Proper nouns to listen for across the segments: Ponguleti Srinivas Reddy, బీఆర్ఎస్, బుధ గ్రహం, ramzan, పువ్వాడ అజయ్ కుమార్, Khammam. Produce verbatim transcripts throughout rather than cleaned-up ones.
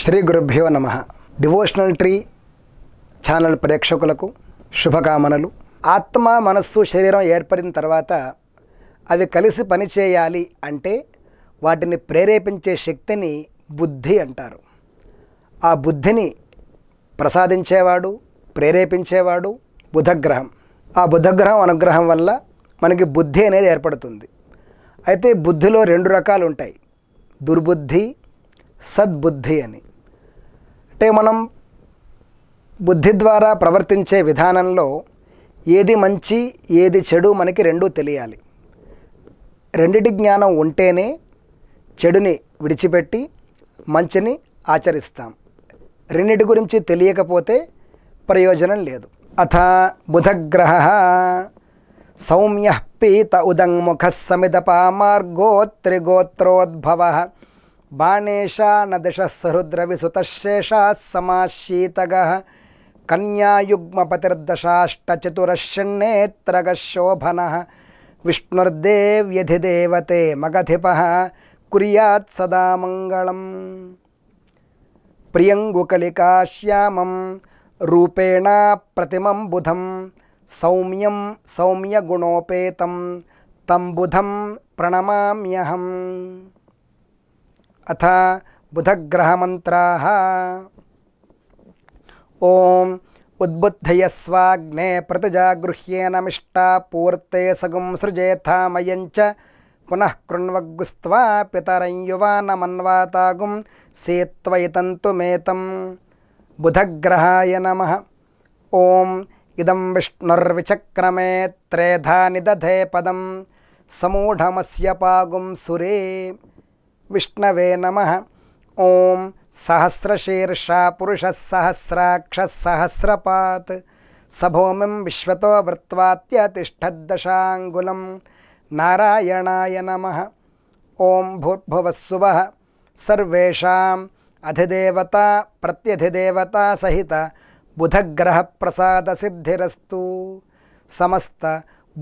श्री गुरुभ्यो नमः। Devotional tree channel ప్రేక్షకులకు శుభకామనలు। ఆత్మ మనస్సు శరీరం ఏర్పడిన తర్వాత అవి కలిసి పని చేయాలి అంటే వాటిని ప్రేరేపించే శక్తిని బుద్ధి అంటారు। ఆ బుద్ధిని ప్రసాదించేవాడు ప్రేరేపించేవాడు బుధ గ్రహం। ఆ బుధ గ్రహం అనుగ్రహం వల్ల మనకి బుద్ధి అనేది ఏర్పడుతుంది। అయితే బుద్ధిలో రెండు రకాలు ఉంటాయి, దుర్బుద్ధి సద్బుద్ధి అని। అంటే మనం బుద్ధి ద్వారా ప్రవర్తించే విధానంలో ఏది మంచి ఏది చెడు మనకి రెండూ తెలియాలి। రెండిటి జ్ఞానం ఉంటేనే చెడుని విడిచిపెట్టి మంచిని ఆచరిస్తాం। రెండిటి గురించి తెలియకపోతే ప్రయోజనం లేదు। అథ బుధగ్రహః సౌమ్యః పీత ఉదంముఖ సమిదపామార్గో త్రిగోత్రోద్భవః बाणेशा न दिशः सहृद्रविसुतशेषाः समाशीतगः कन्यायुग्मपतिर्दशाष्टचतुरश्चिन्नेत्रगशोभनः विष्णुर्देव्यधिदेवते मगधिपः कुर्यात् सदा मंगलम्। प्रियंगुकलिका श्यामं रूपेण प्रतिमं बुधं सौम्यं सौम्यगुणोपेतं तं बुधं प्रणमाम्यहम्। अथ बुधग्रह मंत्राः। ओं उद्बुद्धयस्वाग्ने प्रतिजागृह्येनमिष्टा पूर्ते सगुं सृजेथामयञ्च पुनः कृण्वग्गुस्त्वा पितरं युवानमन्वातागुं सेत्वयितन्तुमेतं। बुधग्रहाय नमः। ओं इदं विष्णुर्विचक्रमे त्रेधा निदधे पदं समूढमस्य पागुं सुरे विष्णवे नमः। ओं सहस्रशीर्षा पुरुषः सहस्राक्षः सहस्रपात् सभूमिं विश्वतो वृत्वात्यतिष्ठद्दशाङ्गुलं नारायणाय नमः। ओं भूर्भुवः सुवः सर्वेषाम् अधिदेवता प्रत्यधिदेवता सहित बुधग्रह प्रसाद सिद्धिरस्तु। समस्त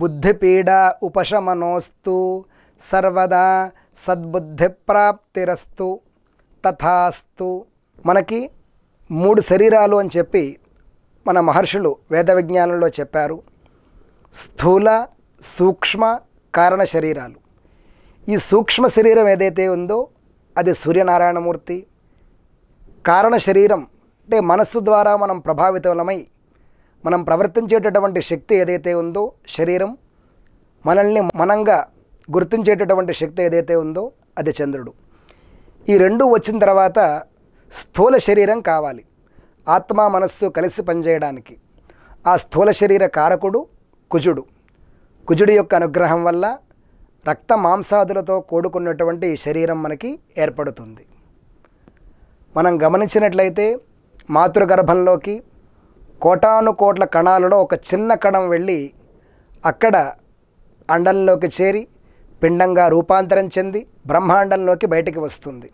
बुद्धिपीडा उपशमनोस्तु। सर्वदा सद्बुद्धि प्राप्तिरस्तु। तथास्तु। మనకి మూడు శరీరాలు అని చెప్పి మన మహర్షులు వేద విజ్ఞానంలో చెప్పారు। స్థూల సూక్ష్మ కారణ శరీరాలు। ఈ సూక్ష్మ శరీరం ఏదైతే ఉందో అది సూర్యనారాయణమూర్తి। కారణ శరీరం అంటే మనస్సు ద్వారా మనం ప్రభావితమై మనం ప్రవర్తించేటటువంటి శక్తి ఏదైతే ఉందో శరీరం, మనల్ని మనంగా గుర్తించేటటువంటి శక్తి ఏదైతే ఉందో అది చంద్రుడు। ఈ రెండు వచ్చిన తర్వాత స్థూల శరీరం కావాలి ఆత్మ మనస్సు కలిసి పనిచేయడానికి। ఆ స్థూల శరీర కారకుడు కుజుడు। కుజుడు యొక్క అనుగ్రహం వల్ల రక్త మాంసాదులతో కూడుకున్నటువంటి ఈ శరీరం మనకి ఏర్పడుతుంది। మనం గమనించినట్లయితే మాతృగర్భంలోకి కోటాను కోట్ల కణాలలో ఒక చిన్న కణం వెళ్ళి అక్కడ అండంలోకి చేరి పిండంగా రూపాంతరం చెంది బ్రహ్మాండంలోకి బయటికి వస్తుంది।